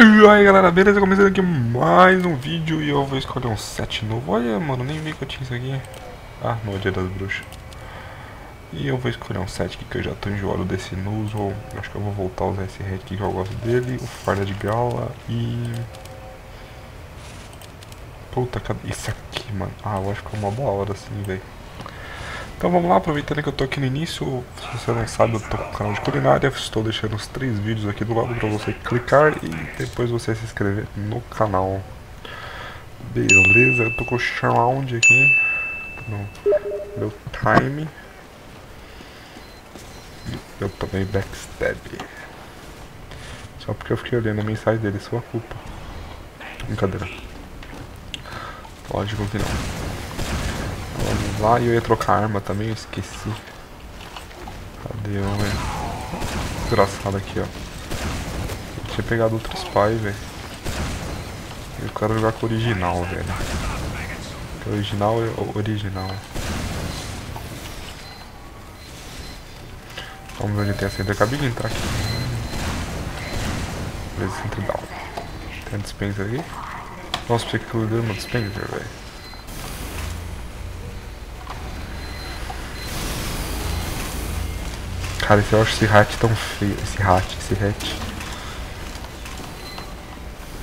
E aí galera, beleza? Começando aqui mais um vídeo e eu vou escolher um set novo. Olha mano, nem vi que eu tinha isso aqui. Ah, no dia das bruxas. E eu vou escolher um set aqui que eu já tô enjoado desse Nuzzle. Acho que eu vou voltar a usar esse red aqui que eu gosto dele. O Farda de Gala e... puta, cadê? Isso aqui mano. Ah, eu acho que é uma da hora assim, velho. Então vamos lá, aproveitando que eu tô aqui no início, se você não sabe, eu tô com o canal de culinária, estou deixando os 3 vídeos aqui do lado pra você clicar e depois você se inscrever no canal. Beleza, eu tô com o Shroud aqui, no meu time. Eu tomei backstab. Só porque eu fiquei olhando a mensagem dele, sua culpa. Brincadeira. Lógico que não. Vamos lá, e eu ia trocar arma também, eu esqueci. Cadê eu, velho? Desgraçado aqui, ó. Eu tinha pegado outro spy, velho. Eu quero jogar com o original, velho. Original é original. Vamos ver onde tem a saída. Acabei de entrar aqui. Beleza, centro down. Tem um dispenser aqui. Nossa, pensei que eu dei uma dispenser, velho. Cara, eu acho esse hat tão feio, esse hat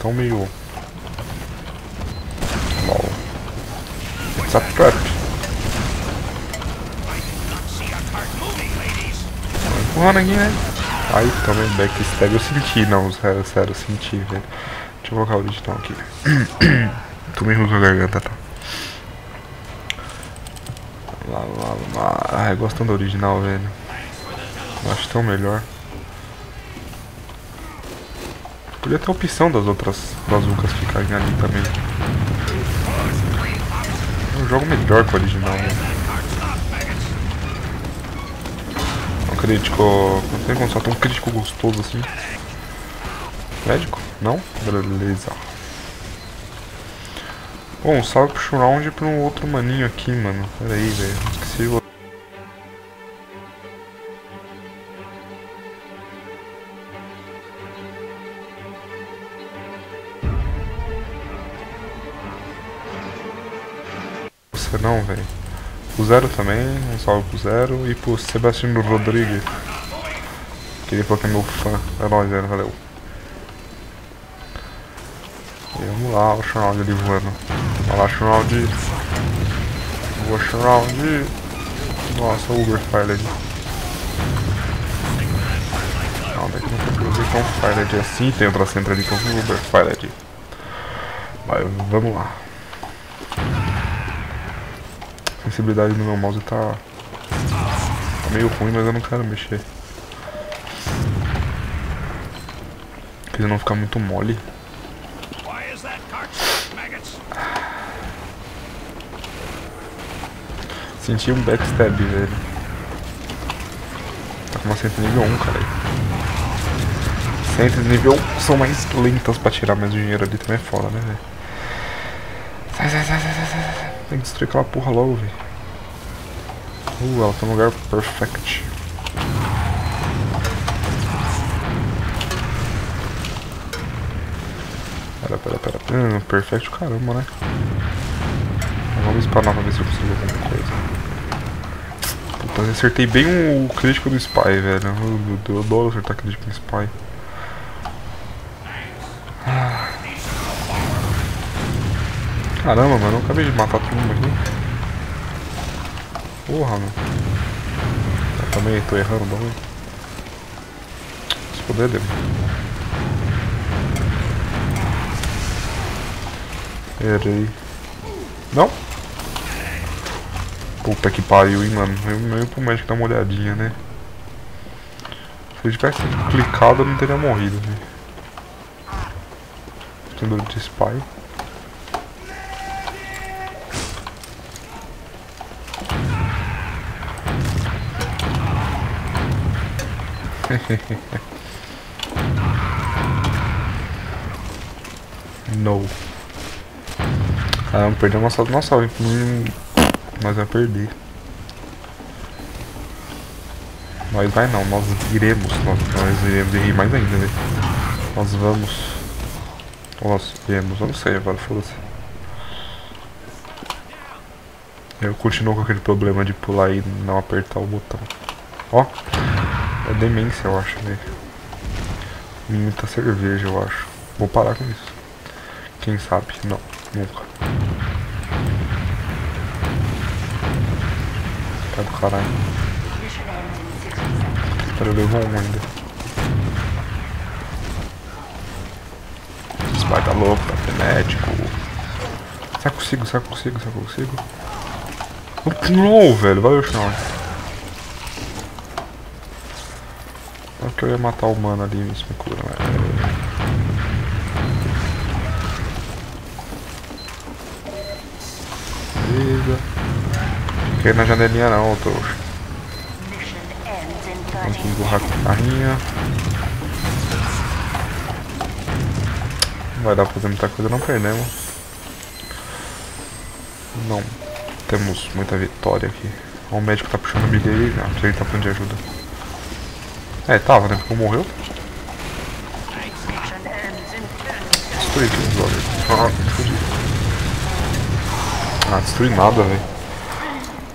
tão meio... lol. It's a trap. Tô empurrando aqui, né? Aí também backstab, eu senti, não, sério, eu senti, velho. Deixa eu colocar o original aqui. Tomei ruim com a garganta, tá? Lá. Ai, gostando do original, velho. Acho tão melhor. Podia ter a opção das outras bazucas ficarem ali também. É um jogo melhor que o original, né? Um crítico... não tem como soltar um crítico gostoso assim. Médico? Não? Beleza. Bom, salve pro Shroud e pra um outro maninho aqui, mano. Pera aí, velho. Esqueci o... não, velho. O Zero também, um salve pro Zero e pro Sebastião Rodrigues. Queria falar que é meu fã. É nóis, Zero, valeu. E vamos lá, o Shroud ali voando. Olha lá, Shroud. Boa, Shroud. Nossa, o Uber Fire ali. Não, daqui não tem que usar um Fire ali assim. Tem outra centro ali com o Uber Fire ali. Mas vamos lá. A sensibilidade do meu mouse tá meio ruim, mas eu não quero mexer. Queria não ficar muito mole. Senti um backstab, velho. Tá com uma senta nível 1, cara. Sentas nível 1 são mais lentas pra tirar, mas o dinheiro ali também é foda, né, velho? Sai. Tem que destruir aquela porra logo, velho. Ela tá no lugar perfect. Pera. Perfect, caramba, né? Vamos spawnar pra ver se eu consigo alguma coisa. Puta, eu acertei bem o crítico do Spy, velho. Eu adoro acertar crítico no Spy. Caramba, mano, eu acabei de matar todo mundo aqui. Porra, mano. Eu também tô errando o bagulho. Se puder, deu. Errei. Não? Puta que pariu, hein, mano. Eu meio pro médico dar uma olhadinha, né? Se eu tivesse clicado, eu não teria morrido, velho. Tendo de spy. Não. Caramba, perdeu uma salva. Nossa, nós vamos perder. Nós vai não, nós iremos. Nós iremos errar mais ainda, velho. Nós vamos. Ou nós viemos, eu não sei agora, foda-se. Eu continuo com aquele problema de pular e não apertar o botão. Ó, é demência, eu acho, né? Muita cerveja, eu acho. Vou parar com isso. Quem sabe? Não, nunca. Tá do caralho. Espera, eu levo um ainda. Esse pai tá louco, tá frenético. Será que consigo? Será que consigo? Será que consigo? Não, velho, valeu, Shroud. Acho que eu ia matar o mano ali, isso me cura, velho. Fiquei na janelinha não, trouxa. Vamos empurrar com o carrinho. Não vai dar pra fazer muita coisa, não perdemos. Não temos muita vitória aqui. O médico tá puxando o bilhete aí, não, ele tá precisando de ajuda. É, tava, né? Porque morreu. Destruí tudo, brother. Ah, destruí nada, velho.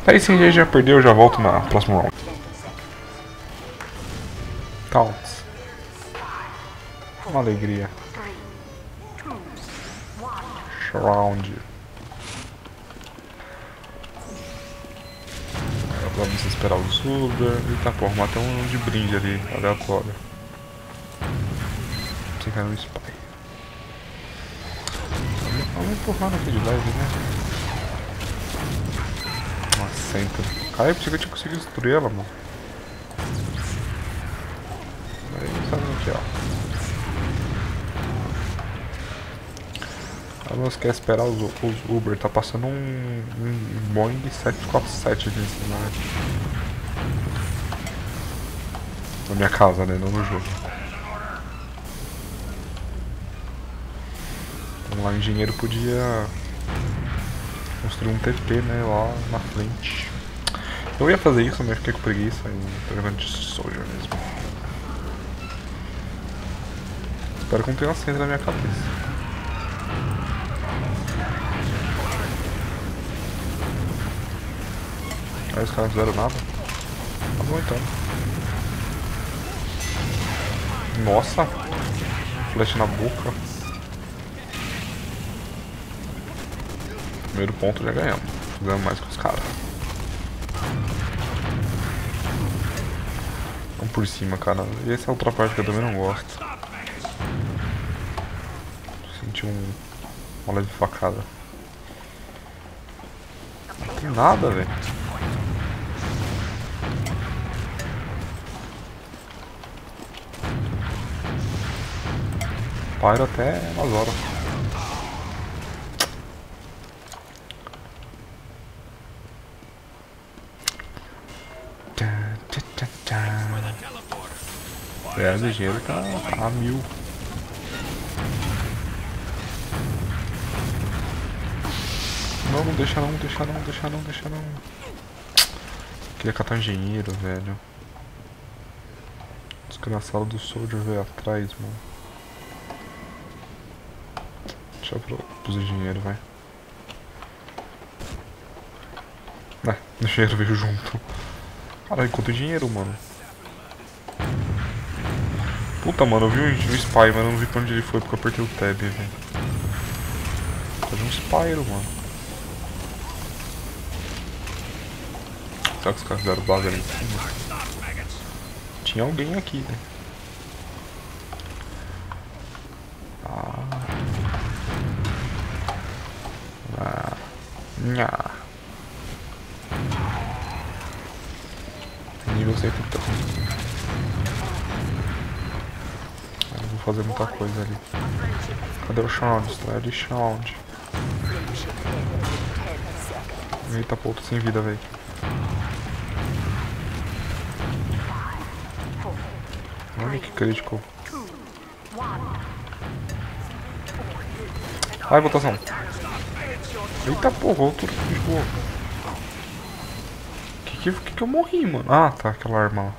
Aí se ele já perdeu, eu já volto na próxima round. Taunts. Uma alegria. Shroud. Vamos esperar os Uber. Eita porra, matei um de brinde ali, aleatório. Você caiu no spy. Vamos empurrar naquele live, né? Senta. Caralho, pensei que eu tinha conseguido destruir ela, mano. Aí não sabe onde é, ó. Ela não quer esperar os Uber. Tá passando um Boeing 747 aqui em cima, né? Na minha casa, né? Não no jogo. Vamos lá, o engenheiro podia... construir um TP, né, lá na frente. Eu ia fazer isso, mas fiquei com preguiça e tô jogando de soja mesmo. Espero que não tenha um centro na minha cabeça. Aí os caras não fizeram nada. Tá bom então. Nossa! Flash na boca. Primeiro ponto já ganhamos. Fizemos mais que os caras. Vamos por cima, cara. E essa é outra parte que eu também não gosto. Senti uma leve facada. Não tem nada, velho. Pairo até umas horas. É, o engenheiro tá a mil. Não, não deixa não, deixa não, deixa não, deixa não. Queria catar o engenheiro, velho. Desgraçado do Soldier veio atrás, mano. Deixa pros engenheiros, vai. É, o engenheiro veio junto. Caralho, quanto dinheiro, mano. Puta, mano, eu vi um spy, mas eu não vi pra onde ele foi porque eu apertei o tab, velho. Tá de um spyro, mano. Será que os caras fizeram base ali em cima? Tinha alguém aqui, né? Ah. Ah. Nível 100%. Fazer muita coisa ali. Cadê o Shroud? Destrói ali, Shroud. Eita, pô, tô sem vida, velho. Olha que crítico. Ai, votação. Eita, porra, outro bicho. Que eu morri, mano? Ah, tá, aquela arma lá.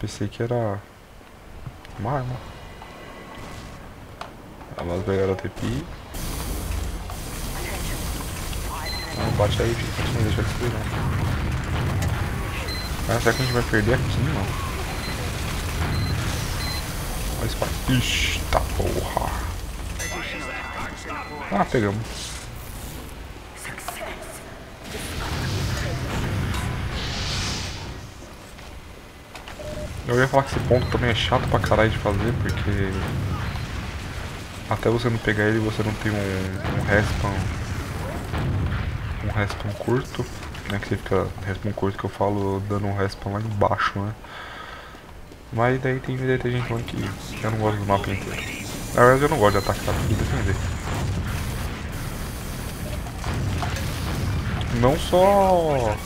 Pensei que era... uma arma. Vamos pegar o TPI. Não, bate aí, gente. Não deixa de esperar. Ah, será que a gente vai perder aqui, mano? Olha esse pato. Ixi, tá porra. Ah, pegamos. Eu ia falar que esse ponto também é chato pra caralho de fazer, porque até você não pegar ele, você não tem um respawn curto, né, que você fica, respawn curto que eu falo, dando um respawn lá embaixo, né. Mas daí tem gente falando que eu não gosto do mapa inteiro. Na verdade eu não gosto de atacar e defender. Não só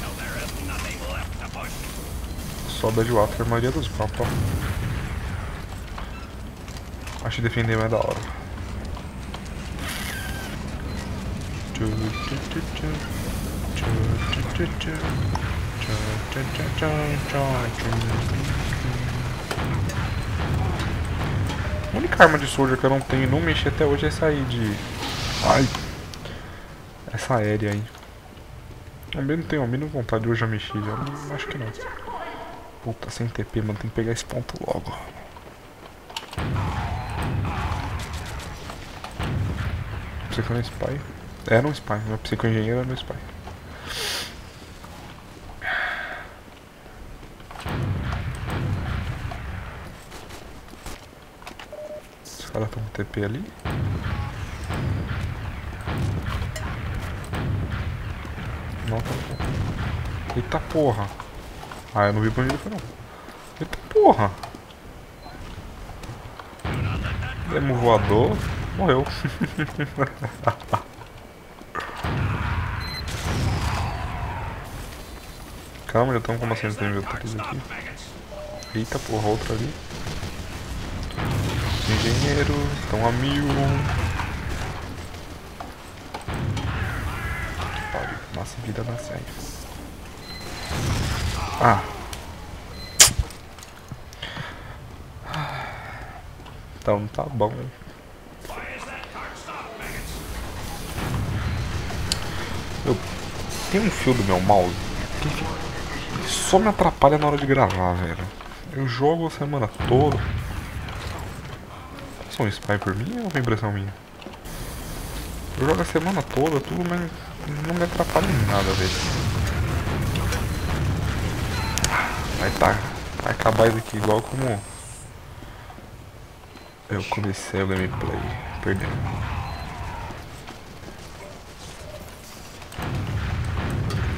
Badwater, a maioria dos mapas. Acho que defender mais da hora. A única arma de soldier que eu não tenho e não mexi até hoje é essa aí de... Ai! Essa aérea aí. Eu não tenho a mínima vontade de hoje já mexer, eu acho que não. Puta, sem TP, mano, tem que pegar esse ponto logo. Psico no spy. Era um spy, meu psico engenheiro era um spy. Os caras estão com TP ali. Nossa, porra. Eita porra. Ah, eu não vi pra onde ele foi não. Eita porra! Demo voador, morreu. Calma, já estamos começando a nível tudo aqui. Eita porra, outra ali. Engenheiro, estão a 1000. Pariu, nossa vida na série. Ah. Então tá bom. Eu tenho um fio do meu mouse que só me atrapalha na hora de gravar, velho. Eu jogo a semana toda. Isso é um spy por mim ou é uma impressão minha? Eu jogo a semana toda, tudo, mas não me atrapalha em nada, velho. Vai acabar isso aqui igual como eu comecei o gameplay, perdeu.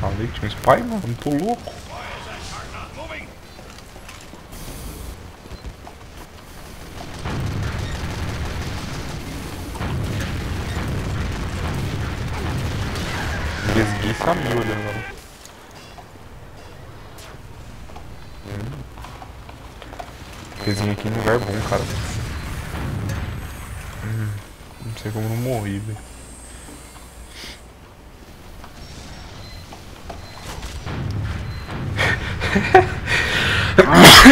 Falei que tinha um spy, mano, não tô louco. Desguiça a mil, né? Pezinho aqui no lugar bom, cara. Não sei como não morri, velho.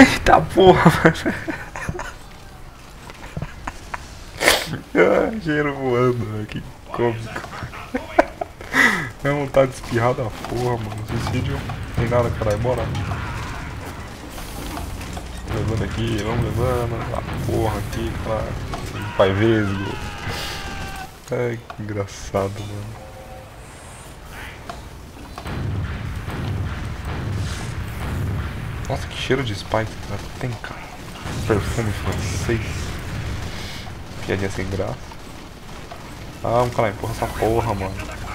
Eita porra, mano. Ah, cheiro voando, velho. Que cômico. Minha vontade de espirrar da porra, mano. Suicídio. Tem nada, caralho. Bora. Levando aqui, vamos levando, a porra aqui, claro, pai vesgo. Ai, que engraçado, mano. Nossa, que cheiro de spike, cara, tem, cara. Perfume francês. Piadinha sem graça. Ah, um cara empurra essa porra, mano.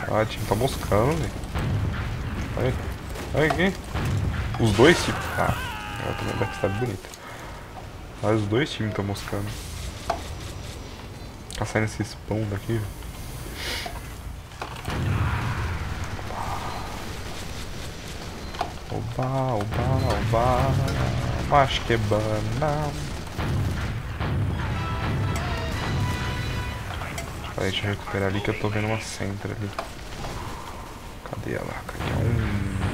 Ah, o time tá moscando, velho. Olha aqui. Os dois, tipo, ah. Eu também dá que está bonito. Mas os dois times estão moscando. Tá saindo esse spawn daqui. Oba, oba, oba. Mas que banana. Peraí, deixa eu recuperar ali que eu tô vendo uma centra ali. Cadê ela? Cadê?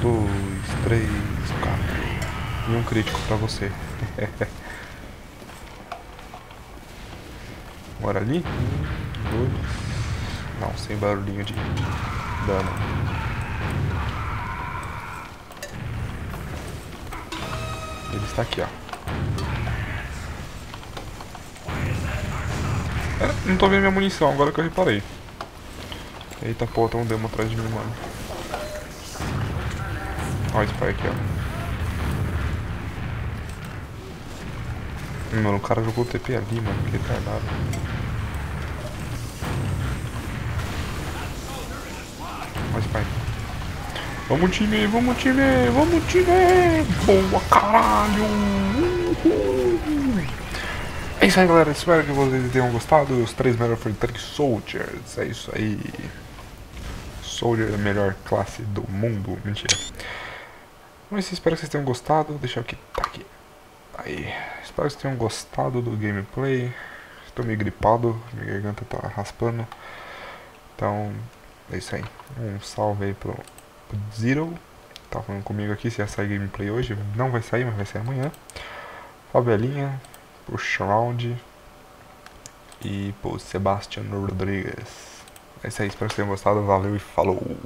1, 2, 3, 4. E um crítico pra você. Bora ali. Um, dois. Não, sem barulhinho de dano. Ele está aqui, ó. Não tô vendo minha munição, agora que eu reparei. Eita porra, tem um demo atrás de mim, mano. Olha o spy aqui, ó. Mano, o cara jogou o TP ali, mano. Que retardado. Olha o spy. Vamos, time, vamos, time, vamos, time. Boa, caralho. É isso aí, galera, espero que vocês tenham gostado. Os 3 melhores foram 3 Soldiers. É isso aí. Soldier é a melhor classe do mundo. Mentira. Mas espero que vocês tenham gostado. Deixa eu aqui. Tá aqui. Aí. Espero que vocês tenham gostado do gameplay. Estou meio gripado. Minha garganta tá raspando. Então, é isso aí. Um salve aí pro Zero. Tá falando comigo aqui se ia sair gameplay hoje. Não vai sair, mas vai sair amanhã. Favelinha. Pro Shroud e pro Sebastião Rodrigues. É isso aí, espero que vocês tenham gostado, valeu e falou!